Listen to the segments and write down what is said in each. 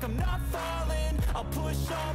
I'm not falling, I'll push all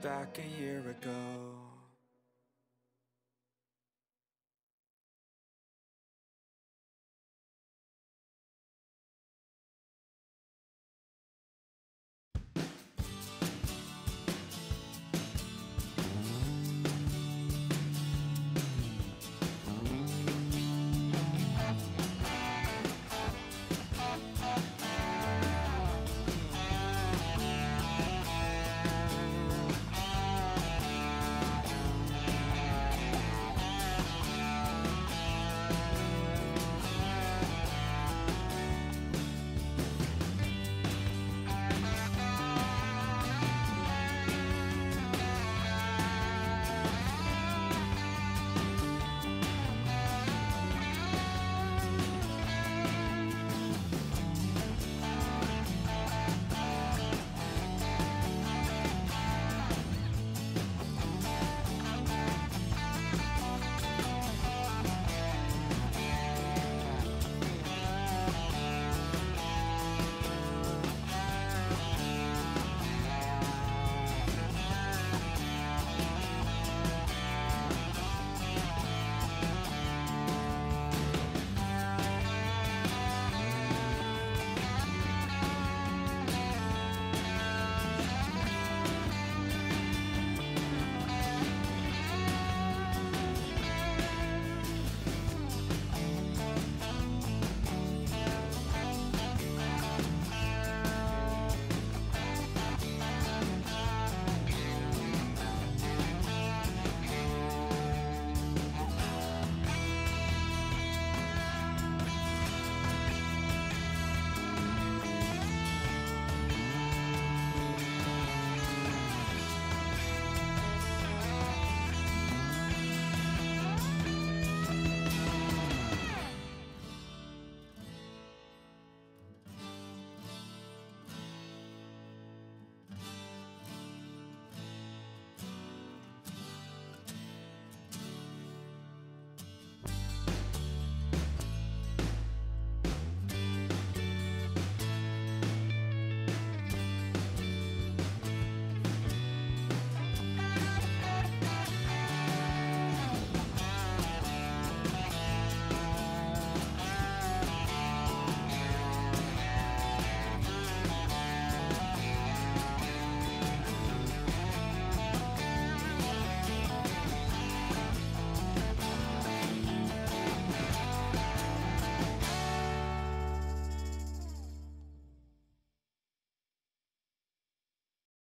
Back a year ago.